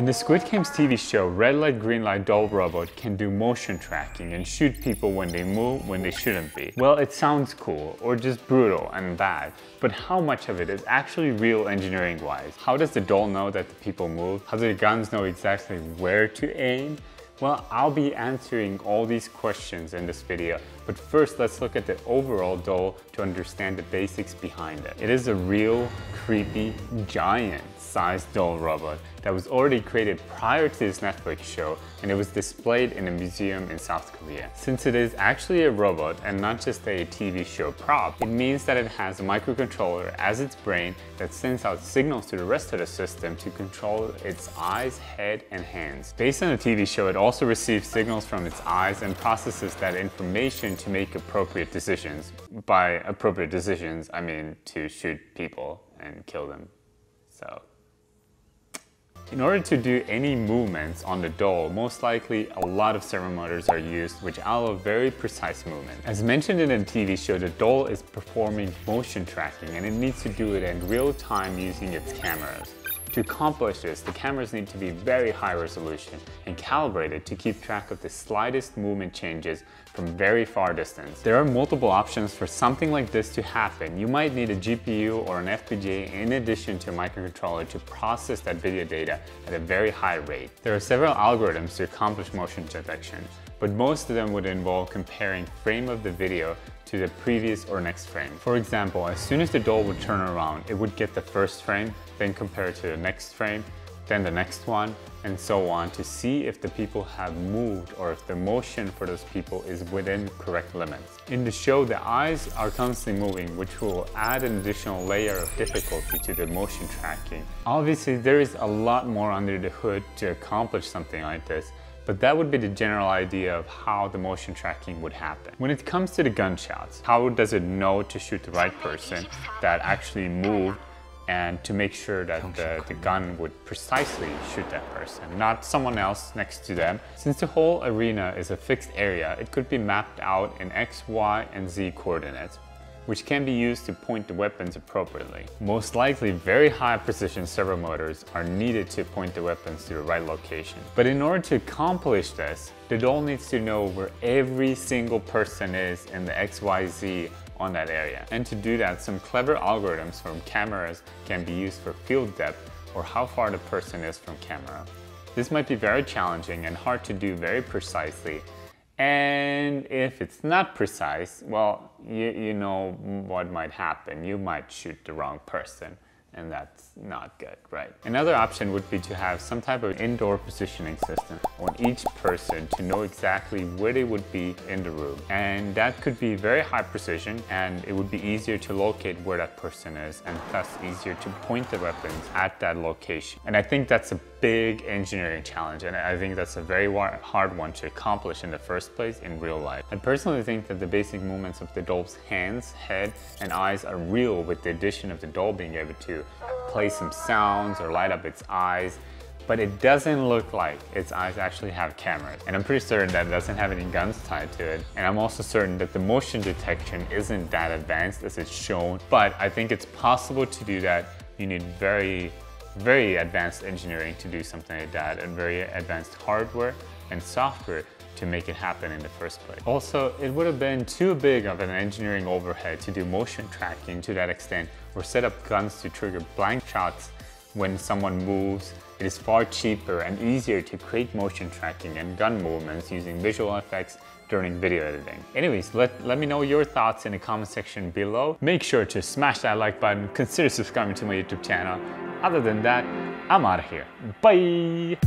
In the Squid Game's TV show, Red Light Green Light doll robot can do motion tracking and shoot people when they move when they shouldn't be. Well, it sounds cool, or just brutal and bad, but how much of it is actually real engineering-wise? How does the doll know that the people move? How do the guns know exactly where to aim? Well, I'll be answering all these questions in this video, but first let's look at the overall doll to understand the basics behind it. It is a real, creepy, giant-sized doll robot that was already created prior to this Netflix show, and it was displayed in a museum in South Korea. Since it is actually a robot and not just a TV show prop, it means that it has a microcontroller as its brain that sends out signals to the rest of the system to control its eyes, head, and hands. Based on the TV show, it also receives signals from its eyes and processes that information to make appropriate decisions. By appropriate decisions, I mean to shoot people and kill them. So, in order to do any movements on the doll, most likely a lot of servo motors are used, which allow very precise movement. As mentioned in the TV show, the doll is performing motion tracking and it needs to do it in real time using its cameras. To accomplish this, the cameras need to be very high resolution and calibrated to keep track of the slightest movement changes from very far distance. There are multiple options for something like this to happen. You might need a GPU or an FPGA in addition to a microcontroller to process that video data at a very high rate. There are several algorithms to accomplish motion detection, but most of them would involve comparing frame of the video to the previous or next frame. For example, as soon as the doll would turn around, it would get the first frame, then compare it to the next frame, then the next one, and so on to see if the people have moved or if the motion for those people is within correct limits. In the show, the eyes are constantly moving, which will add an additional layer of difficulty to the motion tracking. Obviously, there is a lot more under the hood to accomplish something like this, but that would be the general idea of how the motion tracking would happen. When it comes to the gunshots, how does it know to shoot the right person that actually moved and to make sure that the gun would precisely shoot that person, not someone else next to them? Since the whole arena is a fixed area, it could be mapped out in X, Y, and Z coordinates, which can be used to point the weapons appropriately. Most likely, very high precision servo motors are needed to point the weapons to the right location. But in order to accomplish this, the doll needs to know where every single person is in the XYZ on that area. And to do that, some clever algorithms from cameras can be used for field depth or how far the person is from camera. This might be very challenging and hard to do very precisely. And if it's not precise, well, you know what might happen. You might shoot the wrong person, and that's not good, right? Another option would be to have some type of indoor positioning system on each person to know exactly where they would be in the room. And that could be very high precision, and it would be easier to locate where that person is, and thus easier to point the weapons at that location. And I think that's a big engineering challenge, and I think that's a very hard one to accomplish in the first place in real life. I personally think that the basic movements of the doll's hands, head, and eyes are real, with the addition of the doll being able to play some sounds or light up its eyes, but it doesn't look like its eyes actually have cameras. And I'm pretty certain that it doesn't have any guns tied to it. And I'm also certain that the motion detection isn't that advanced as it's shown, but I think it's possible to do that. You need very advanced engineering to do something like that, and very advanced hardware and software to make it happen in the first place. Also, it would have been too big of an engineering overhead to do motion tracking to that extent, or set up guns to trigger blank shots when someone moves. It is far cheaper and easier to create motion tracking and gun movements using visual effects during video editing. Anyways, let me know your thoughts in the comment section below. Make sure to smash that like button, consider subscribing to my YouTube channel. Other than that, I'm out of here. Bye!